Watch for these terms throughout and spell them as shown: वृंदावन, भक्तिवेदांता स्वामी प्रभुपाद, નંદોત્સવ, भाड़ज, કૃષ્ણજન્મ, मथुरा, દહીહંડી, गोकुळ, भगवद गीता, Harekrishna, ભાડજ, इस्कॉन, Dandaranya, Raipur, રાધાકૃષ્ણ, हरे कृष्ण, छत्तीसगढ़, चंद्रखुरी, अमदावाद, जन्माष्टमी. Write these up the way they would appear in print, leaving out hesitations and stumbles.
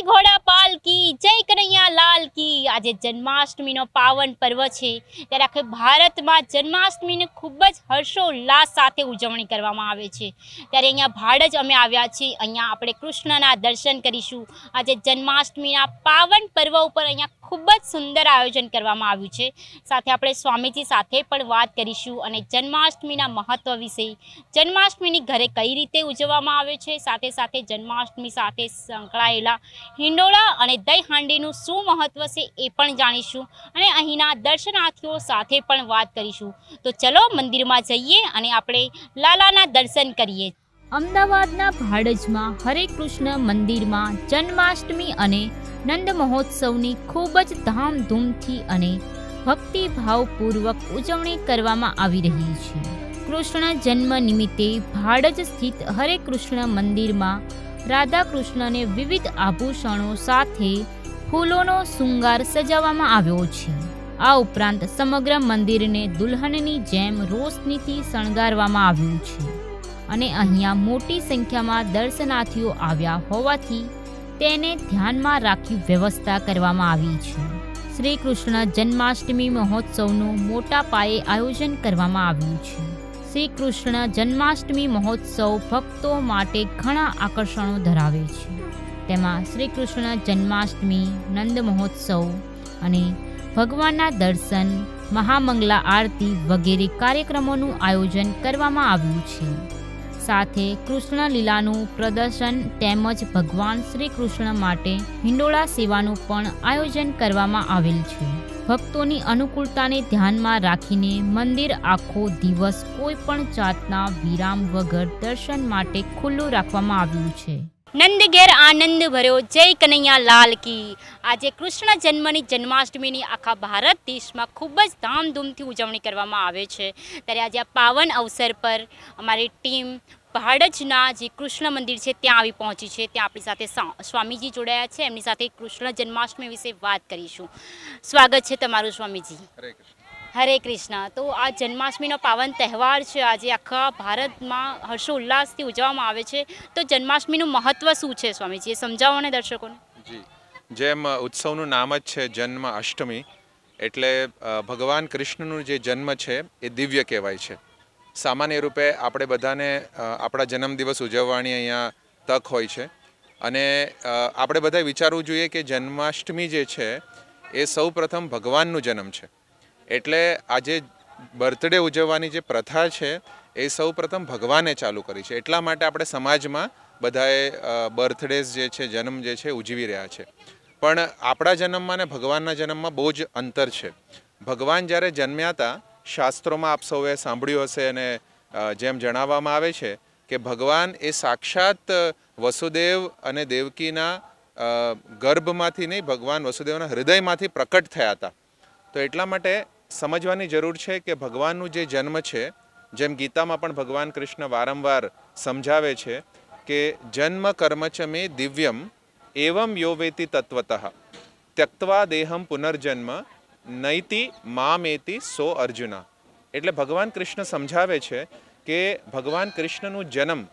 जय घोड़ापाल की, जय कन्हैया लाल की। आज जन्माष्टमी नो पावन पर्व है त्यारे आखे भारत में जन्माष्टमी ने खूब ज हर्षोल्लास साथे उजवणी करवामां आवे छे। त्यारे अहींया भाड़ज अमे आव्या छीए, अहींया आपणे कृष्णना दर्शन करीशुं। आज जन्माष्टमीना पावन पर्व पर अहींया खूब ज सुंदर आयोजन करवामां आव्युं छे। साथे आपणे स्वामीजी साथे पण वात करीशुं अने जन्माष्टमीना महत्व विषे, जन्माष्टमीनी घरे कई रीते उजववामां आवे छे, साथे साथे जन्माष्टमी साथे संकळायेला हिंडोळा अने दही हांडीनुं शुं महत्व छे ए पण जाणीशुं अने अहींना दर्शनार्थीओ साथे पण वात करीशुं। तो चलो मंदिर में जाइए अने आपणे लालाना दर्शन करिए। अमदावादना भाड़जमां हरे कृष्ण मंदिर में जन्माष्टमी अने नंद महोत्सवनी खूब ज धामधूमथी अने भक्तिभावपूर्वक उजवणी करवामां आवी रही छे। कृष्ण जन्म निमित्ते भाड़ज स्थित हरे कृष्ण मंदिर में राधा कृष्ण ने विविध आभूषणों साथे फूलोनो श्रृंगार सजावामां आव्यो छे। आ उपरांत समग्र मंदिर ने दुल्हननी जेम रोशनीथी शणगारवामां आव्युं छे अने अहींया मोटी संख्या में दर्शनार्थीओ आव्या होवाथी तेने ध्यान में राखी व्यवस्था करवामां आवी छे। श्री कृष्ण जन्माष्टमी महोत्सवनुं मोटा पाये आयोजन करवामां आव्युं छे। श्री कृष्ण जन्माष्टमी महोत्सव भक्तों माटे घणा आकर्षणों धरावे छे। तेमां श्री कृष्ण जन्माष्टमी नंद महोत्सव अने भगवानना दर्शन, महामंगला आरती वगैरह कार्यक्रमों आयोजन करवामां आव्युं छे। साथे कृष्ण लीलानु प्रदर्शन तेमज भगवान श्री कृष्ण माटे हिंडोळा सेवानु पण आयोजन करवामां आवेल छे। भक्तोनी अनुकूलताने ध्यान में राखीने मंदिर आखो दिवस कोईपण जातना विराम वगर दर्शन माटे खुल्लू राखवामां आव्युं छे। नंद घेर आनंद भर्यो, जय कन्हैया लाल की। आज कृष्ण जन्मनी जन्माष्टमी आखा भारत देश में खूब ज धामधूमथी उजवणी करवामां आवे छे। त्यारे आज आ पावन अवसर पर अमारी टीम भाड़जना जे कृष्ण मंदिर है त्या आवी पहुँची है। त्या आपणी साथे स्वामीजी जोड़ाया है, एमनी साथे कृष्ण जन्माष्टमी विषे बात करीशुं। स्वागत है तमारुं स्वामीजी। हरे कृष्ण। तो आ जन्माष्टमी पावन तहेवार है, आज आखा भारत में हर्षोल्लास उजववामां आवे छे। तो जन्माष्टमी महत्व शू है स्वामीजी, समझावो ने दर्शकों ने। जी, जेम उत्सवनुं नाम ज छे जन्माष्टमी, एटले भगवान कृष्णनो जे जन्म है ए दिव्य कहेवाय छे। सामान्य रूपे आपणे बधाने आपणा जन्मदिवस उजववानी अहींया तक होय छे अने आपणे बधाए विचारवुं जोईए के जन्माष्टमी जे छे ए सौप्रथम भगवाननो जन्म छे, एटले आजे बर्थडे उजववानी जे प्रथा छे ए सौप्रथम भगवाने चालू करी छे। एटला माटे आपणे समाजमां बधाए बर्थडेज जे छे, जन्म जे छे उजवी रह्या छे, पण आपणा जन्ममां ने भगवानना जन्ममां बहू ज अंतर छे। भगवान ज्यारे जन्म्या हता शास्त्रों में आप सौए सांभळ्युं हशे अने जेम जणाववामां आवे छे के भगवान ए साक्षात वसुदेव अने देवकीना गर्भमांथी नहीं, भगवान वसुदेवना हृदयमांथी प्रकट थया हता। तो एटला माटे समजवानी जरूर छे के भगवाननो जे जन्म छे, जेम गीतामां पण भगवान कृष्ण वारंवार समझावे छे के जन्म कर्म च मे दिव्यम एवं यो वेति तत्वतः त्यक्त्वा देहं पुनर्जन्म नैति मामेति सो अर्जुना। एटले भगवान कृष्ण समझावे छे के भगवान कृष्णनु जन्म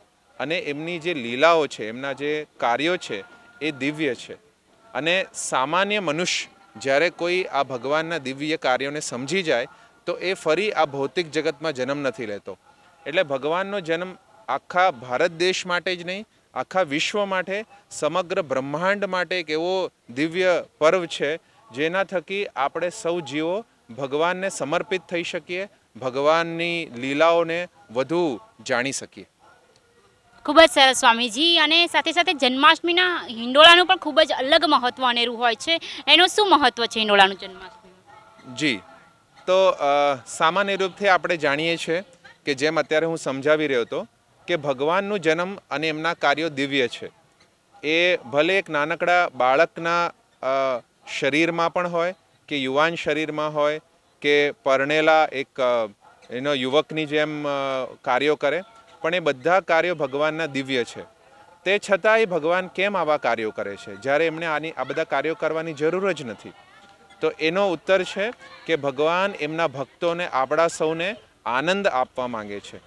अने एमनी जे लीलाओ छे, एमना जे कार्यो छे ए दिव्य छे अने सामान्य मनुष्य ज्यारे कोई आ भगवानना दिव्य कार्योने समझी जाए तो ए फरी आ भौतिक जगतमां जन्म नथी लेतो। एटले भगवाननो जन्म आखा भारत देश माटे ज नहीं, आखा विश्व माटे, समग्र ब्रह्मांड माटे एक एवो दिव्य पर्व छे जेना थकी आपणे सौ जीवो भगवान ने समर्पित थई शकीए, भगवाननी लीलाओने वधु जाणी सकीए। खूब ज सरस स्वामीजी। अने साथे साथे जन्माष्टमीना हिंडोळानुं पण खूब ज अलग महत्व अनेरुं होय छे, एनुं शुं महत्व छे हिंडोळानुं जन्माष्टमीनुं? जी, तो सामान्य रूपथी आपणे जाणीए छे के जेम अत्यारे हुं समझावी रह्यो तो के भगवाननुं जन्म अने एमना कार्यो दिव्य छे। ए भले एक नानकड़ा बाळकना शरीर में पण होय के युवान शरीर में होय के परनेला एक एनो युवकनी जेम कार्यों करे, पण ए बधा कार्यों भगवानना दिव्य छे। ते छतांय भगवान केम आवा कार्यों करे छे ज्यारे एमने आनी आ बधा कार्यों करवानी जरूर ज नथी? तो एनो उत्तर छे के भगवान एमना भक्तों ने आपड़ा सौने आनंद आपवा मांगे छे।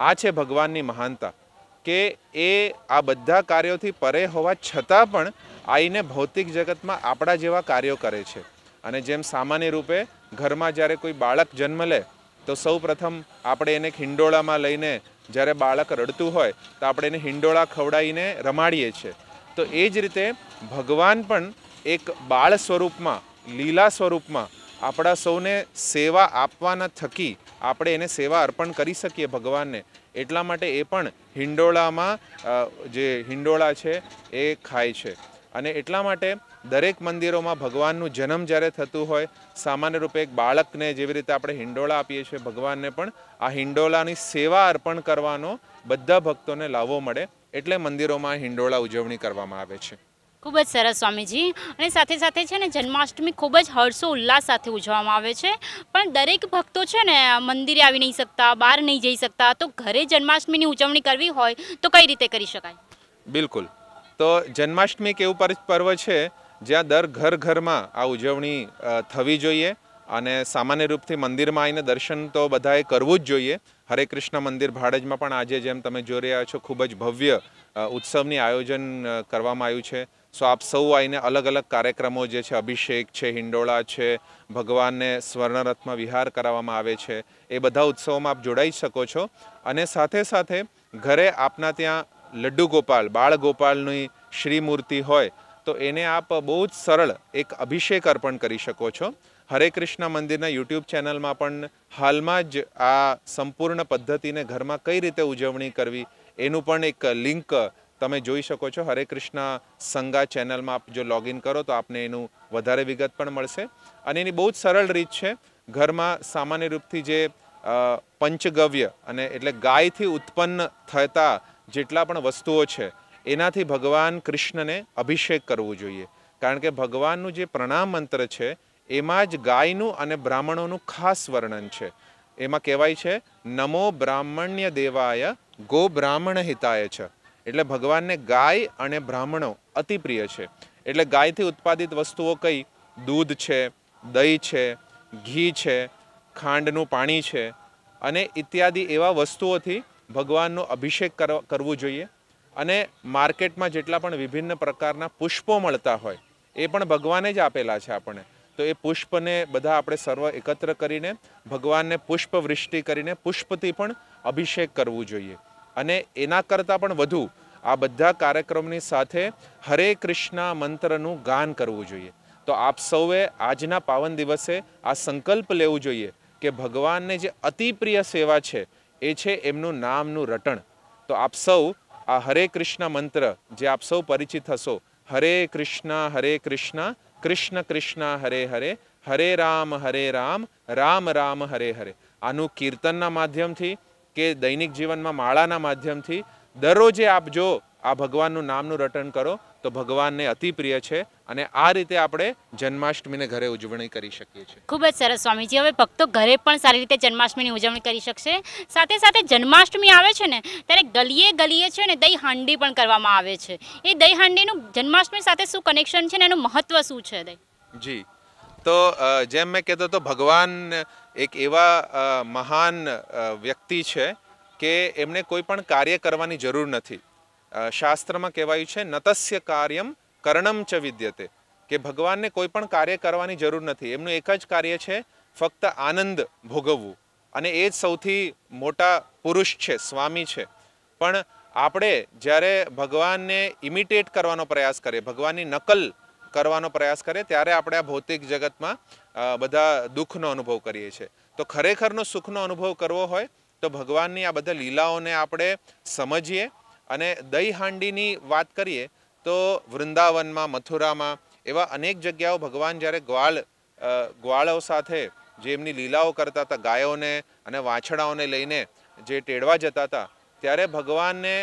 आ छे भगवाननी महानता के ए आ बधा कार्यों परे होवा छतां पण आईने भौतिक जगत में आपड़ा जेवा कार्यों करे छे। अने जेम सामान्य रूपे घर में ज्यारे कोई बाळक जन्म ले तो सौ प्रथम आपणे एने हिंडोळा में लईने ज्यारे बाळक रडतुं होय तो आपणे एने हिंडोळा खवडावीने रमाडीए छे। तो ए ज रीते भगवान पण एक बाळ स्वरूप में लीला स्वरूप में आपड़ा सौने सेवा आपवाना थकी आपणे एने सेवा अर्पण करी सकीए भगवानने। एटला माटे ए पण हिंडोळामां जे हिंडोळा छे ए खाय छे। अने एटला माटे दरेक मंदिरों में भगवाननु जन्म ज्यारे थतुं होय सामान्य रूपे एक बाळकने जेवी रीते आपणे हिंडोळा आपीए छे भगवानने पण आ हिंडोळानी सेवा अर्पण करवानो बधा भक्तोने लावो मळे एटले मंदिरों में हिंडोळा उजवणी करवामां आवे छे। खूब ज सरस स्वामी जी अने साथे साथे छे ने जन्माष्टमी खूब ज हर्षो उल्लास साथे उजवामां आवे छे। पण दरेक भक्तो छे ने मंदिरे आवी नहीं सकता बहार नहीं जई सकता तो घरे जन्माष्टमी नी उजवणी करवी होय तो कई रीते करी शकाय? बिल्कुल, तो जन्माष्टमी एक एवुं पर्व छे ज्यां दर घर घर में आ उजवणी थवी जोईए अने सामान्य रूपथी मंदिर में आवीने दर्शन तो बधाए करवुं ज जोईए। हरे कृष्ण मंदिर भाड़ज में पण आजे जेम तमे जोई रह्या छो खूब ज भव्य उत्सवनी आयोजन करवामां आव्युं छे। सो आप सौ आईने अलग अलग कार्यक्रमों जे छे अभिषेक छे हिंडोळा छे भगवान ने स्वर्णरत्न विहार करावामां आवे छे ए बधा उत्सवों में आप जोड़ाई शको छो। अने साथे साथे घरे आपना त्यां लड्डू गोपाल बाळ गोपालनी श्री मूर्ति होय तो एने आप बहुत सरल एक अभिषेक अर्पण करी शको छो। हरे कृष्ण मंदिरना यूट्यूब चैनल में पण हाल में ज आ संपूर्ण पद्धति ने घर में कई रीते उजवणी करवी एनु पण एक लिंक तमे जोई शको छो। हरे कृष्णा संगा चैनल में आप जो लॉग इन करो तो आपने एनु वधारे विगत पण मळशे। अने एनी बहुत सरल रीत छे घर में सामान्य रूपथी जे पंचगव्य अने एटले गाय थी उत्पन्न थता जेटला पण वस्तुओ छे एनाथी भगवान कृष्ण ने अभिषेक करवो जोईए। कारण के भगवाननु जे प्रणाम मंत्र छे एमां ज गायनु अने ब्राह्मणोनु खास वर्णन छे। एमां कहेवाय छे नमो ब्राह्मण्य देवाय गो ब्राह्मण हिताय छे। एटले भगवान ने गाय अने ब्राह्मणों अति प्रिय है। एटले गाय थी उत्पादित वस्तुओं कई दूध है दही है घी है खांडनु पाणी है अने इत्यादि एवा वस्तुओं थी भगवाननो अभिषेक करवो जोईए। अने मार्केट में जेटला पण विभिन्न प्रकारना पुष्पों मळता होय ए पण भगवाने ज आपेला छे आपणे तो ए पुष्पने बधा आपणे सर्व एकत्र करीने भगवानने पुष्पवृष्टि करीने पुष्पथी पण अभिषेक करवो जोईए। अने एना करता पण वधु आ बधा कार्यक्रमनी साथे हरे कृष्णा मंत्रनु गान करवू जोईए। तो आप सौए आजना पावन दिवसे आ संकल्प लेवू जोईए के भगवान ने जे अति प्रिय सेवा छे ए छे एमनु नामनु रटण। तो आप सौ आ हरे कृष्णा मंत्र जे आप सौ परिचित हशो हरे कृष्णा कृष्ण कृष्ण हरे हरे हरे राम राम राम हरे हरे आनु कीर्तनना माध्यमथी के दैनिक जीवन में माळाना माध्यमथी दररोजे आप जो आ भगवाननु नामनु रटन करो तो भगवान ने अति प्रिय छे। अने आ रीते आपणे जन्माष्टमीने घरे उजवणी करी शकीए छीए। खूब ज सरस स्वामी जी, हवे भक्तो घरे पण सारी रीते जन्माष्टमीनी उजवणी करी शकशे। साथे साथे जन्माष्टमी आवे छे ने त्यारे गलीए गलीए छे ने दही हांडी पण करवामां आवे छे। ए दही हांडीनुं जन्माष्टमी साथे शुं कनेक्शन छे ने एनुं महत्व शुं छे? जी, तो जेम मैं कहता तो भगवान एक एवा महान व्यक्ति है कि एमने कोईपण कार्य करवानी जरूर नहीं। शास्त्र में कहवायु है नतस्य कार्यम करणम च विद्यते कि भगवान ने कोईपण कार्य करवानी जरूर नहीं। एमनु एक ज कार्य है फक्त आनंद भोगवू अने ए सौथी मोटा पुरुष है स्वामी है। पण आपणे ज्यारे भगवान ने इमिटेट करवानो प्रयास करें भगवान की नकल करवानो प्रयास करें त्यारे आपणे आ भौतिक जगत में बधा दुःखनो अनुभव करीए छे। तो खरेखरनो सुखनो अनुभव करवो होय तो भगवाननी आ बधा लीलाओने आपणे समझीए। अने दही हांडीनी वात करीए तो वृंदावनमां मथुरामां एवा अनेक जग्याओ भगवान ज्यारे ग्वाळो साथे जे एमनी लीलाओ करता था गायोने अने वाछडाओने लईने जे टेडवा जता था त्यारे भगवानने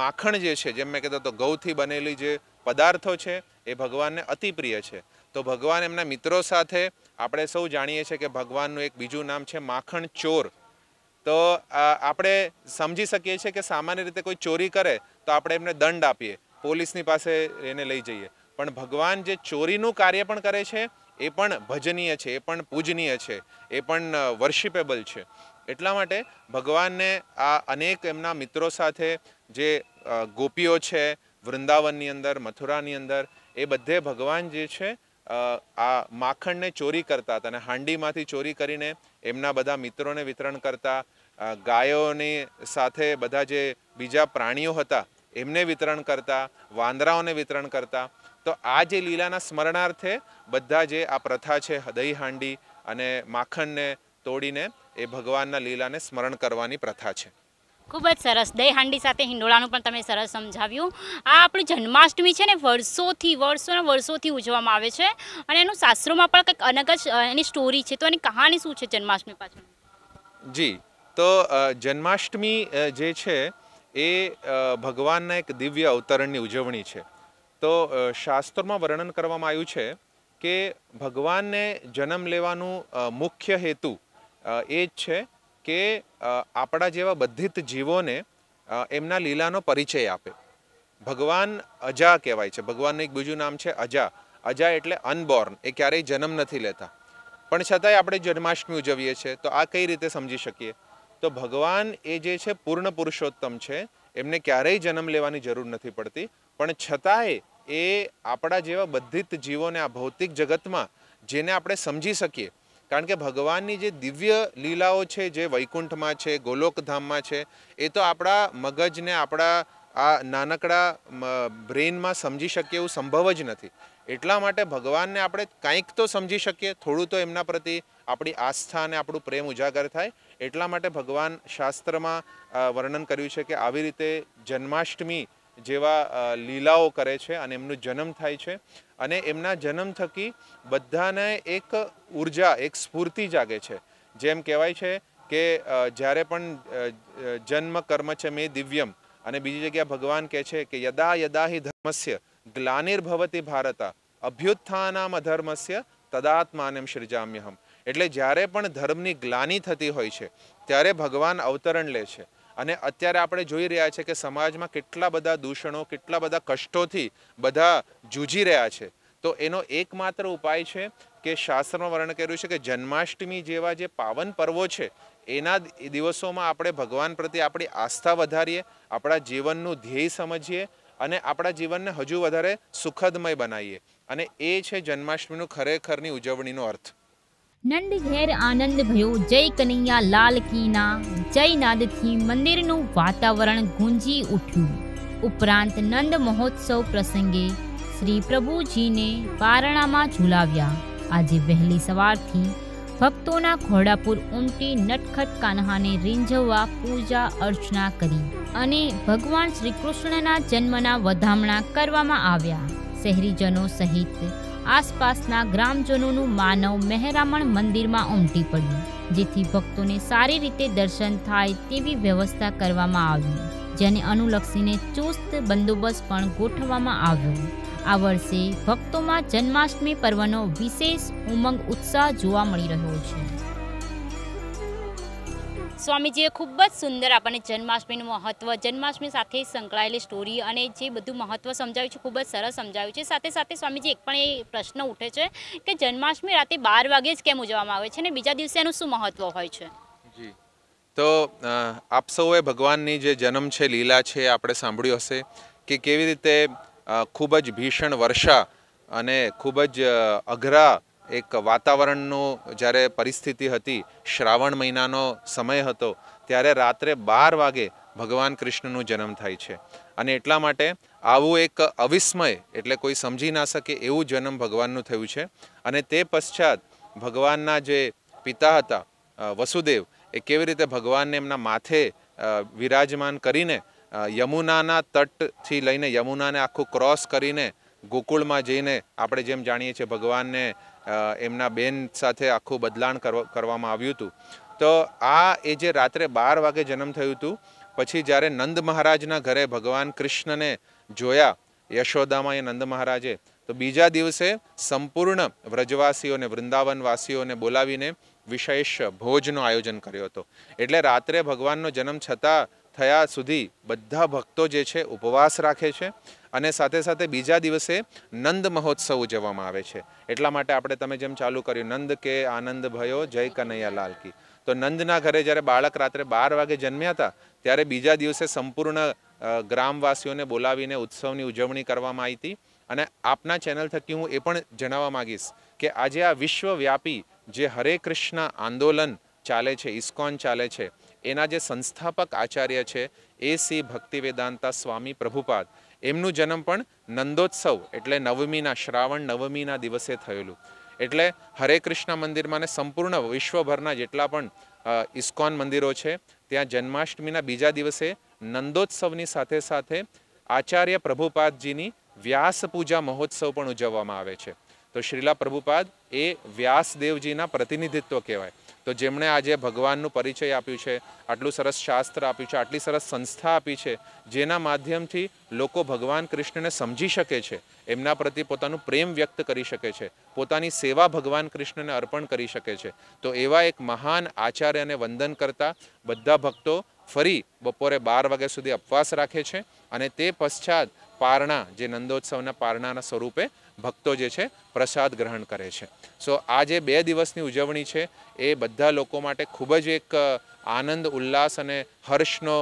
माखण जे छे जेम मैं कहता तो गौथी बनेली जे पदार्थों छे ए भगवान ने अति प्रिय है। तो भगवान एमना मित्रों साथे आपणे सौ जाणीए छे कि भगवाननुं एक बीजुं नाम छे माखण चोर। तो आपणे समझी सकीए छे कि सामान्य रीते कोई चोरी करे तो आपणे एमने दंड आपीए पोलीसनी पासे एने लई जईए पण भगवान जे चोरीनुं कार्य पण करे छे ए पण भजनीय छे ए पण पूजनीय छे ए पण वर्शिपेबल छे। એટલા માટે ભગવાનને આ અનેક એમના મિત્રો સાથે જે ગોપીઓ છે વૃંદાવનની અંદર મથુરાની અંદર એ બધે ભગવાન જે છે આ માખણને ચોરી કરતા હતા અને હાંડીમાંથી ચોરી કરીને એમના બધા મિત્રોને વિતરણ કરતા, ગાયોની સાથે બધા જે બીજા પ્રાણીઓ હતા એમને વિતરણ કરતા, વાંદરાઓને વિતરણ કરતા। तो आज लीला स्मरणार्थे बधा जे आ प्रथा है दही हांडी अने माखण ने तोड़ी ने ए भगवान लीला ने स्मरण करवानी प्रथा है। खूब ज सरस दही हांडी साथ हिंडोळानुं पण तमे सरस समजाव्युं। आ आपणी जन्माष्टमी छे ने वर्षोथी वर्षोथी उजवामां आवे छे अने एनुं शास्त्रोमां पण कंईक अलग ज एनी स्टोरी छे। तो एनी कहानी शुं छे जन्माष्टमी पाछळ? जी तो जन्माष्टमी जे छे ए भगवानना एक दिव्य अवतरणनी उजवणी छे। तो शास्त्रों में वर्णन करवामां आव्युं छे के भगवान ने जन्म लेवानुं मुख्य हेतु ए ज छे के आपड़ा जेवा बधित जीवों ने एमना लीलानो परिचय आपे। भगवान अजा कहेवाय छे, भगवान एक बीजू नाम छे अजा। अजा एटले अनबोर्न, ए क्यारेय जन्म नथी लेता पण छतांय आपणे जन्माष्टमी उजवीए छे। तो आ कई रीते समजी शकीए? तो भगवान ए जे छे पूर्ण पुरुषोत्तम छे, एमने क्यारेय जन्म लेवानी जरूर नथी पड़ती पण छतांय ए आपड़ा जेवा बधित जीवों ने आ भौतिक जगत में जेने आपणे समझी सकीए। कारण के भगवानी जे दिव्य लीलाओ छे जे वैकुंठ में छे, गोलोकधाम में छे, ए तो आपड़ा मगज ने आपड़ा आ नानकड़ा ब्रेन में समझी शकीए एवुं संभव ज नथी। एटला माटे भगवान ने आपणे कांईक तो समझी शकीए, थोड़ुं तो एमना प्रति आपणी आस्था ने आपणुं प्रेम उजागर थाय। एटला माटे भगवान शास्त्र में वर्णन कर्युं छे के आवी रीते जन्माष्टमी जेवा लीलाओ करे छे अने एमनो जन्म थाय छे अने एमना जन्म थकी बधाने एक ऊर्जा एक स्फूर्ति जागे छे। जेम कहेवाय छे के ज्यारे पण जन्म कर्म च मे दिव्यम अने बीजी जग्याए भगवान कहे छे के यदा यदा हि धर्मस्य ग्लानिर्भवति भारत अभ्युत्थानम अधर्मस्य तदात्मानं सृजाम्यहम। एटले ज्यारे पण धर्मनी ग्लानि थती होय छे त्यारे भगवान अवतरण ले छे। अने अत्यारे आपणे जोई रह्या छे के समाजमां केटला बधा दूषणो केटला बधा कष्टोथी बधा जूझी रह्या छे। तो एनो एकमात्र उपाय छे के शास्त्रमां वर्णन कर्युं छे के जन्माष्टमी जेवा जे पावन पर्वो छे एना दिवसोमां आपणे भगवान प्रति आपणी आस्था वधारीए, आपणा जीवननुं ध्येय समझीए अने आपणा जीवनने हजू वधारे सुखदमय बनावीए अने ए छे जन्माष्टमीनुं खरेखरनी उजवणीनो अर्थ। नंद घेर आनंद भयो, जय कन्हैया लाल की ना जय नाद थी मंदिर नु वातावरण गूंजी उठ्यु। उपरांत नंद महोत्सव प्रसंगे श्री प्रभु जी ने पारणा में झुलाव्या। आज वहेली सवार थी भक्तों ना घोड़ापुर उमटी नटखट कान्हा ने रींझवा पूजा अर्चना करी अने भगवान श्री कृष्ण ना जन्म ना वधामणा करवामां आव्या। शहरीजनों सहित आसपासना ग्रामजनों मानव मेहरामण मंदिर में उमटी पड़ी जेथी भक्तों ने सारी रीते दर्शन थाय तेवी व्यवस्था करवामां आवी। जेने अनुलक्षीने चुस्त बंदोबस्त पण गोठवामां आव्यो। आ वर्षे भक्तों में जन्माष्टमी पर्वनो विशेष उमंग उत्साह जोवा मळी रह्यो छे। स्वामीजीए खूब ज सुंदर आपने जन्माष्टमीनुं महत्व, जन्माष्टमी साथ संकळायेली स्टोरी अने जे बधुं महत्व समजाव्युं छे, खूब ज सरस समजाव्युं छे। साथे साथे स्वामीजी एक पण ए प्रश्न उठे छे के जन्माष्टमी राते 12 वागे ज केम उजववामां आवे छे ने बीजा दिवसे एनुं शुं महत्व होय छे? जी तो आप सौए भगवाननी जे जन्म छे लीला छे आपणे सांभळ्युं हशे के केवी रीते खूब ज भीषण वर्षा अने खूब ज अघरा एक वातावरणनो जारे परिस्थिति हती, श्रावण महीनानो समय हतो त्यारे रात्रे 12 वागे भगवान कृष्णनो जन्म थाय छे अने एटला माटे आवुं एक अविस्मय एटले कोई समझी ना सके एवुं जन्म भगवाननुं थयुं छे। अने ते पश्चात भगवानना जे पिता हता वसुदेव ए केवी रीते भगवानने एमना माथे विराजमान करीने यमुनाना तटथी लईने यमुनाने आखुं क्रॉस करीने गोकुळमां जईने आपणे जेम जाणीए छे भगवानने एमना बेन साथे आखू बदलाण करवामां आव्युं हतुं। तो आ ए जे रात्रे 12 वागे जन्म थयुं हतुं पछी ज्यारे नंद महाराजना घरे भगवान कृष्णने जोया यशोदामाए नंद महाराजे तो बीजा दिवसे संपूर्ण व्रजवासीओने वृंदावनवासीओने बोलावीने विशेष भोजनो आयोजन कर्यो हतो। एटले रात्रे भगवाननो जन्म छतां થયા સુધી બધા ભક્તો જે છે ઉપવાસ રાખે છે અને સાથે સાથે બીજા દિવસે નંદ મહોત્સવ ઉજવવામાં આવે છે। એટલા માટે આપણે તમે જેમ ચાલુ કર્યું નંદ કે આનંદ ભયો જય કનૈયાલાલ કી, તો નંદના ઘરે જ્યારે બાળક રાત્રે 12 વાગે જન્મ્યા હતા ત્યારે બીજા દિવસે સંપૂર્ણ ગ્રામવાસીઓને બોલાવીને ઉત્સવની ઉજવણી કરવામાં આવી હતી। અને આપના ચેનલ થકી હું એ પણ જણાવવા માગીશ કે આજે આ વિશ્વવ્યાપી જે હરે કૃષ્ણ આંદોલન ચાલે છે, ઇસ્કોન ચાલે છે, एना जे संस्थापक आचार्य है ए.सी. भक्तिवेदांता स्वामी प्रभुपाद एमनु जन्म पण नंदोत्सव एटले नवमीना श्रावण नवमीना दिवसे थयेलू। एटले हरे कृष्ण मंदिर में संपूर्ण विश्वभरना जेटला पण इस्कॉन मंदिरों है त्यां जन्माष्टमीना बीजा दिवसे नंदोत्सवनी साथे साथे आचार्य प्रभुपाद जीनी व्यास पूजा महोत्सव पण उजववामां आवे छे। तो श्रीला प्रभुपाद ए व्यासदेवजीना प्रतिनिधित्व कहेवाय। तो जेमणे आजे भगवाननु परिचय आप्युं छे, आटलुं सरस शास्त्र आप्युं छे, आटली सरस संस्था आपी छे, जेना माध्यमथी लोको भगवान कृष्णने समझी शके छे, एमना प्रति पोतानुं प्रेम व्यक्त करी शके छे, पोतानी सेवा भगवान कृष्णने अर्पण करी शके छे। तो एवा एक महान आचार्यने वंदन करता बधा भक्तो फरी बपोरे 12 वागे सुधी उपवास राखे छे अने ते पश्चात पारणा जे नंदोत्सवना पारणाना स्वरूपे भक्तो जे छे प्रसाद ग्रहण करे छे। सो आज बे दिवसनी उजवणी छे ए बधा लोको माटे खूब ज एक आनंद उल्लास अने हर्षनो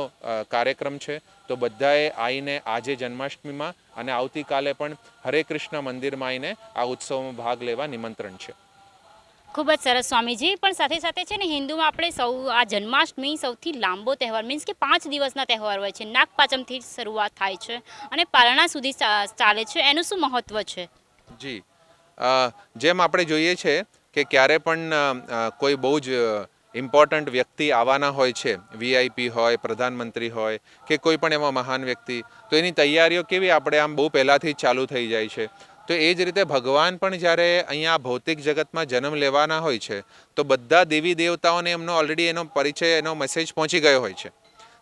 कार्यक्रम छे। तो बधाए आईने आजे जन्माष्टमीमां अने आवती काले पण हरे कृष्ण मंदिरमां आईने आ उत्सवमां भाग लेवा निमंत्रण छे। खूब ज सरस स्वामीजी, पण साथे साथे छे ने हिंदू में आपणे सौ आ जन्माष्टमी सौथी लांबो तहेवार मीन्स के 5 दिवसनो तहेवार होय छे। नागपांचमथी शरूआत थाय छे अने पारणा सुधी चाले छे। एनुं शुं महत्व छे? जी, जेम आपणे जोईए छे के क्यारे पण कोई बहु ज इम्पोर्टंट व्यक्ति आवाना होय छे, वीआईपी होय, प्रधानमंत्री होय के कोई पण एवा महान व्यक्ति, तो एनी तैयारीओ केवी आपणे आम बहु पहेलाथी चालू थई जाय छे। तो एज रीते भगवान पण ज्यारे अहींया भौतिक जगत में जन्म लेवाना होय छे तो बधा देवी देवताओने एमनो ऑलरेडी एनो परिचय एनो मेसेज पहुंची गयो होय छे।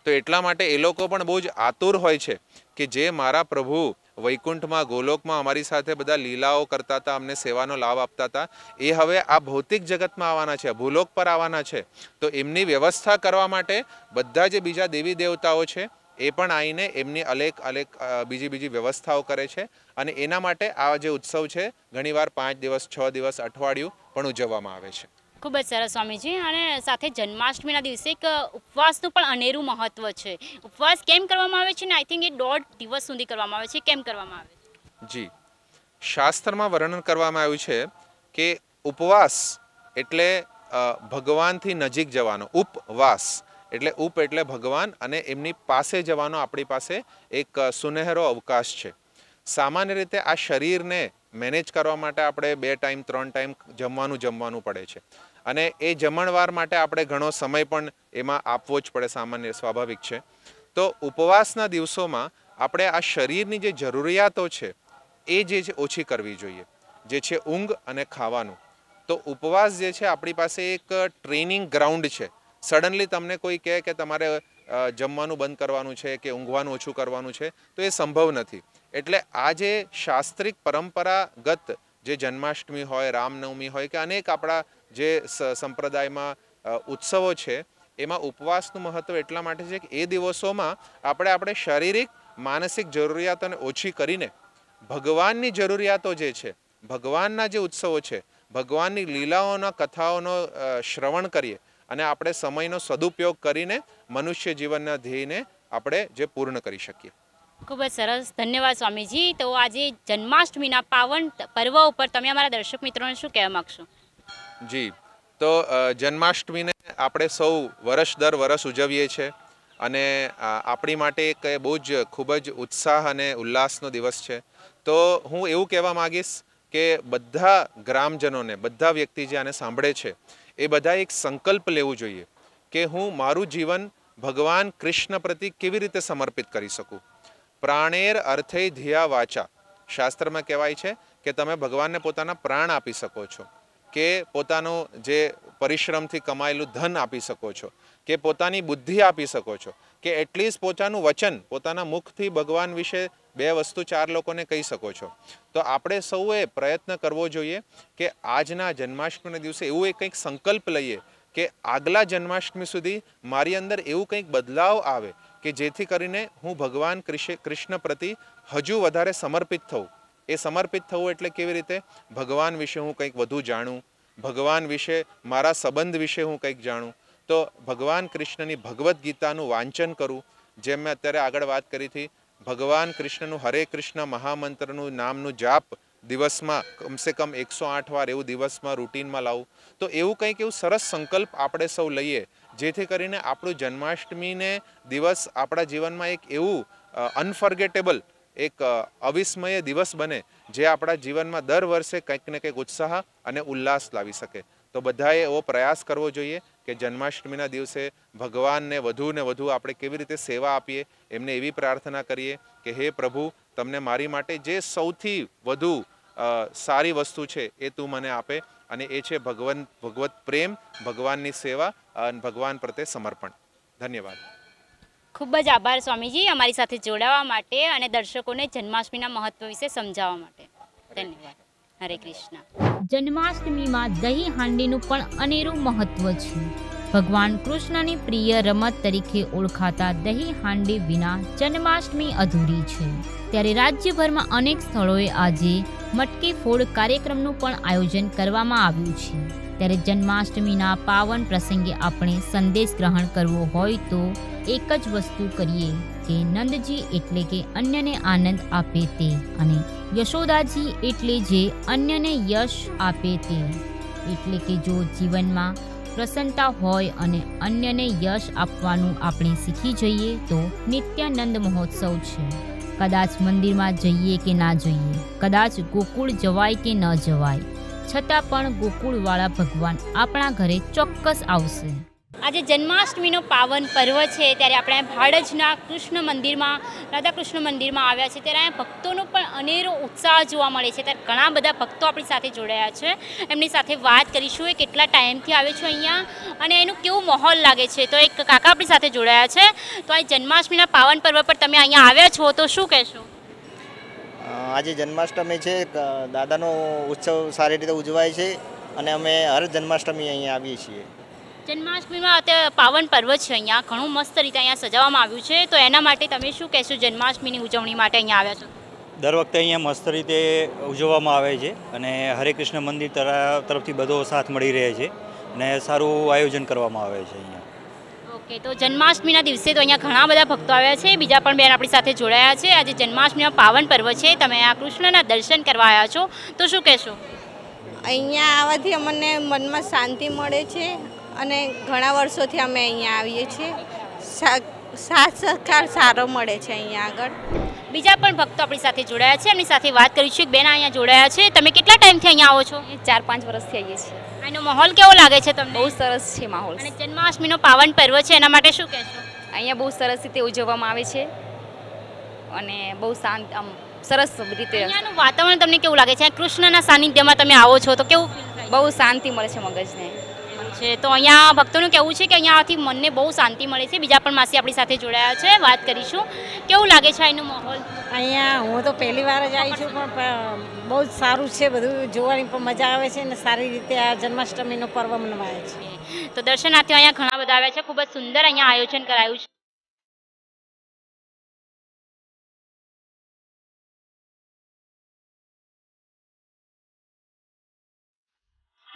तो एटला माटे ए लोको पण बहु ज आतुर होय छे के जे मारा प्रभु वैकुंठ में गोलोक में अमारी साथे बधा लीलाओ करता था, अमने सेवानो लाभ आपता था, ए हवे आ भौतिक जगत में आवाना छे, भूलोक पर आवाना छे। तो एमनी व्यवस्था करवा माटे बधा जे बीजा देवी देवताओ छे ए पण आईने एमनी अलेक अलेक बीजी बीजी व्यवस्थाओं करे छे अने एना माटे आ जे उत्सव छे घणीवार 5 दिवस 6 दिवस अठवाडियुं पण उजववामां आवे छे। खूब ज सरस स्वामीजी, अने साथे जन्माष्टमीना दिवसे एक उपवासनुं पण अनेरुं महत्व छे। उपवास केम करवामां आवे छे ने आई थिंक ए 1.5 दिवस सुधी करवामां आवे छे, केम करवामां आवे छे? जी, शास्त्रमां वर्णन करवामां आव्युं छे के उपवास एटले भगवानथी नजीक जवानो, उपवास एटले उप एटले भगवान अने एमनी पासे जवानो आपणी पासे एक सुनहरो अवकाश छे। सामान्य रीते आ शरीर ने मैनेज करवा माटे आपणे 2 टाइम 3 टाइम जमवानुं पड़े छे अने ए जमणवार माटे आपणे घणो समय पण एमां आपवो ज पड़े, सामान्य स्वाभाविक छे। तो उपवासना दिवसोमां आपणे आ शरीरनी जे जरूरियातो छे ए जे ओछी करवी जोईए, जे छे ऊंघ अने खावानुं। तो उपवास जे छे आपणी पासे एक ट्रेनिंग ग्राउंड छे। सडनली तमने कोई कहे के तमारे जमवानुं बंद करवानुं छे के ऊँघवानुं ओछुं करवानुं छे तो ये संभव नथी। एटले आजे शास्त्रिक परंपरागत जे जन्माष्टमी होय, रामनवमी होय के अनेक आपड़ा जे संप्रदायमां उत्सवो छे एमां उपवासनुं महत्व एटला माटे छे के ए दिवसोमां आपणे आपणे शारीरिक मानसिक जरूरियातोने ओछी करीने भगवाननी जरूरियातो जे छे, भगवानना जे उत्सवो छे, भगवाननी लीलाओनो कथाओनो श्रवण करीए अने आपणे समयनो सदुपयोग करीने मनुष्य जीवनना ध्येयने आपणे जे पूर्ण करी शकीए। खूब ज सरस, धन्यवाद स्वामीजी। तो आज जन्माष्टमीना पावन पर्व पर तमे अमारा दर्शक मित्रोने शुं कहेवा मागशो? जी, तो जन्माष्टमीने आपणे सौ वर्ष दर वर्ष उजवीए छे अने आपणी माटे एक बहु ज खूब ज उत्साह अने उल्लासनो दिवस छे। तो हूँ एवुं कहेवा मागीश के बधा ग्रामजनोने, बधा व्यक्ति जे आने सांभळे छे ए बधा एक संकल्प लेवो जोईए के हूँ मारू जीवन भगवान कृष्ण प्रति केवी रीते समर्पित करी सकूँ। प्राणेर अर्थे धिया वाचा शास्त्र में कहेवाय छे के तमे भगवान ने पोताना प्राण आपी सको छो, के पोतानो जे परिश्रम थी कमायेलू धन आपी सको छो, के पोतानी बुद्धि आपी सको छो, के एटलीस्ट पोतानु वचन पोताना मुख थी भगवान विषे 2 वस्तु 4 लोगों ने कही सको छो। तो आपणे सौए प्रयत्न करवो जोईए के आजना जन्माष्टमीना दिवसे एवो एक कंईक संकल्प लईए के आगला जन्माष्टमी सुधी मारी अंदर एवो कंईक बदलाव आवे કે જેથી કરીને હું ભગવાન કૃષ્ણ પ્રતિ હજુ વધારે સમર્પિત થઉં। એ સમર્પિત થવું એટલે કેવી રીતે ભગવાન વિશે હું કંઈક વધુ જાણું, ભગવાન વિશે મારા સંબંધ વિશે હું કંઈક જાણું। तो भगवान कृष्ण की भगवद गीता वांचन करूँ। जेम मैं अत्यारे आगळ बात करी थी, भगवान कृष्णनु हरे कृष्ण महामंत्रनु नामनु जाप दिवस में कम से कम 108 वार एवं दिवस में रूटीन में लावू। तो एवं कंईक एवं सरस संकल्प आपणे सौ लईए जेथी करीने आपणो जन्माष्टमी ने दिवस आपणा जीवन में एक एवं अनफर्गेटेबल एक अविस्मय दिवस बने जे आपणा जीवन में दर वर्षे कंईक ने कंईक उत्साह अने उल्लास लावी सके। तो बधाए एवो प्रयास करवो जोईए कि जन्माष्टमीना दिवसे भगवान ने वधु आपणे केवी रीते सेवा आपीए, एमने एवी प्रार्थना करीए कि हे प्रभु तमने मारी माटे जे सौथी वधु सारी वस्तु छे ए तू मने आपे, अने ए छे भगवत प्रेम, भगवाननी सेवा अने भगवान प्रत्ये समर्पण। धन्यवाद। खूब ज आभार स्वामीजी अमारी साथे जोड़ावा माटे अने दर्शकोने जन्माष्टमीना महत्व विषे समजाववा माटे। धन्यवाद। हरे कृष्ण। जन्माष्टमी में दही हांडीनु पण अनेरू महत्व छे। भगवान कृष्णनी प्रिय रमत तरीके ओळखाता दही हांडी विना जन्माष्टमी अधूरी छे। त्यारे राज्यभर में अनेक स्थलोए आजे मटकी फोड़ कार्यक्रमनु पण आयोजन करवामां आव्युं छे। त्यारे जन्माष्टमीना पावन प्रसंगे आपणे संदेश ग्रहण करवो होय तो एक ज वस्तु करीए के नंदजी एटले के अन्यने आनंद आपे ते अने यशोदाजी एटले जे अन्यने यश आपे ते। एटले के जो जीवन में प्रसन्नता होय अने अन्यने यश आपवानुं आपणे शीखी जईए तो नित्यानंद महोत्सव छे। कदाच मंदिर में जईए के ना जईए, कदाच गोकुळ जवाय के न जवाय, छतां पण गोकुळवाळा भगवान आपणा घरे चोक्कस आवशे। आज जन्माष्टमी पावन पर्व है त्यारे आपणे भाड़जना कृष्ण मंदिर में, राधा कृष्ण मंदिर में आव्या छे। त्यारे भक्तों पर अनेरो उत्साह जोवा मळे छे। त्यारे घणा बधा भक्त अपनी साथे जोड़ाया छे। एमनी साथे बात करीशुं केटला टाइमथी आवे छो अहींया अने एनुं केवुं माहोल लागे छे। तो एक काका अपनी साथे जोड़ाया छे। तो आज जन्माष्टमी पावन पर्व पर तमे अहींया आव्या छो तो शुं कहेशो? आज जन्माष्टमी छे, दादानो उत्सव सारी रीते उजवाय छे अने अमे हर जन्माष्टमी अहींया आवीए छीए। जन्माष्टमी में अत्यारे पावन पर्व है, अँ घणु मस्त रीते अँ सजावामां आव्युं छे। तो एना माटे तमे शुं कहेशो? जन्माष्टमीनी उजवणी माटे अँ आव्या छो, दर वखते अँ मस्त रीते उजववामां आवे छे अने हरे कृष्ण मंदिर तरफथी बधो साथ मळी रहे छे अने सारू आयोजन करवामां आवे छे अँ। ओके, तो जन्माष्टमीना दिवसे तो अँ घणा बधा भक्तो आव्या छे। बीजा पण बेन आपणी साथे जोड़ाया छे। आज जन्माष्टमीनो पावन पर्व छे, तमे आ कृष्णना दर्शन करवा आव्या छो तो शुं कहेशो? अहींया आववाथी अमने मन में शांति मळे छे अने घणा वर्षोथी अमे अहींया आवीए छीए। साथ सरकार सारो मळे छे अहींया आगळ। बीजा पण भक्त अपनी साथे जोड़ाया छे। एमनी साथे वात करीशुं एक बेन अहींया जोड़ाया छे। तमे केटला टाइमथी अहींया आवो छो? 4-5 वर्षथी आवीए छीए। आनो माहोल केवो लागे छे तमने? बहुत सरस छे माहोल अने जन्माष्टमीनो पावन पर्व छे एना माटे शुं कहेशो? अहींया बहुत सरस रीते उजववामां आवे छे अने बहुत शांत आम सरस रीते अहींयानुं वातावरण तमने केवुं लागे छे? कृष्णना सानिध्यमां तमे आवो छो तो केवुं? बहुत शांति मळे छे मगजने। तो अँ भक्तों कहूँ है कि अँथी मन ने बहुत शांति मिले। बीजा पर मासी अपनी साथ जोड़ाया है, बात करीशू केवुं लागे छे आनो माहोल? अँ हूँ तो पहली बार ज आई छूँ, बहुत सारूँ है, बधु जोवानी मजा आवे छे ने सारी रीते आ जन्माष्टमी पर्व मनवाय छे। तो दर्शनार्थीओ अँ घणा बधा आव्या छे। खूब ज सुंदर अँ आयोजन करायुं छे।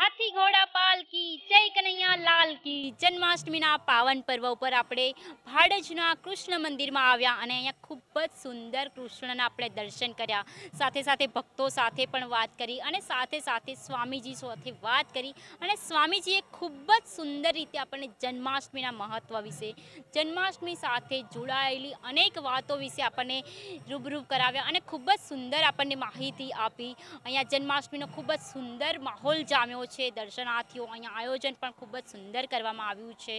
हाथी घोड़ा पाल की जय कन्हैया लाल की। जन्माष्टमी पावन पर्व पर आपणे भाड़जना कृष्ण मंदिर में आव्या अने अहींया खूब ज सुंदर कृष्णना आपणे दर्शन कर्या। साथे साथे भक्तों साथे पण वात करी अने साथे साथे स्वामीजी साथे वात करी अने स्वामीजीए खूब ज सुंदर रीते आपणे जन्माष्टमीना महत्व विषे, जन्माष्टमी साथे जोड़ायेली अनेक वातो विषे आपणे रूबरू कराव्या अने खूब ज सुंदर आपणे माहिती आपी। अहींया जन्माष्टमीनो खूब ज सुंदर माहोल जाम्यो छे। दर्शनार्थीओ अहींया आयोजन पण खूब ज सुंदर करवामां आव्युं छे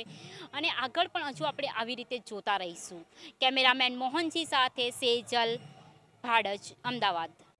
अने आगळ पण हजू आपणे आवी रीते जोता रहीशुं। कैमरामेन मोहनजी साथे सेजल, भाडज, अमदावाद।